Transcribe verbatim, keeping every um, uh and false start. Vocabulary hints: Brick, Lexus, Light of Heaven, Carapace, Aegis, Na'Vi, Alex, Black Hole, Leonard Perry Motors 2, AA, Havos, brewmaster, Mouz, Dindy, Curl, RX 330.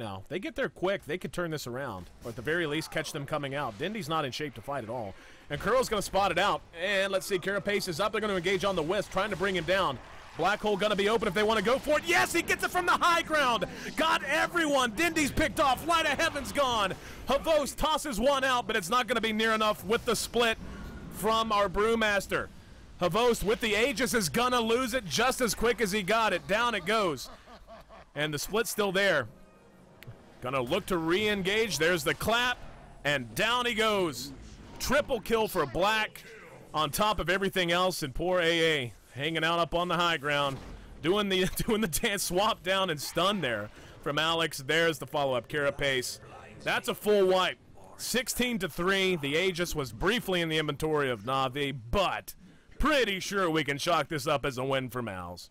now. They get there quick. They could turn this around. Or at the very least, catch them coming out. Dindy's not in shape to fight at all. And Curl's going to spot it out. And let's see. Carapace is up. They're going to engage on the west, trying to bring him down. Black Hole going to be open if they want to go for it. Yes, he gets it from the high ground. Got everyone. Dindy's picked off. Light of Heaven's gone. Havos tosses one out, but it's not going to be near enough with the split from our Brewmaster. Havos with the Aegis is going to lose it just as quick as he got it. Down it goes. And the split's still there. Going to look to re-engage. There's the clap. And down he goes. Triple kill for Black on top of everything else. And poor A A hanging out up on the high ground, doing the doing the dance, swap down and stun there from Alex. There's the follow-up, Carapace. That's a full wipe. sixteen to three. The Aegis was briefly in the inventory of Na'Vi, but pretty sure we can chalk this up as a win for Mouz.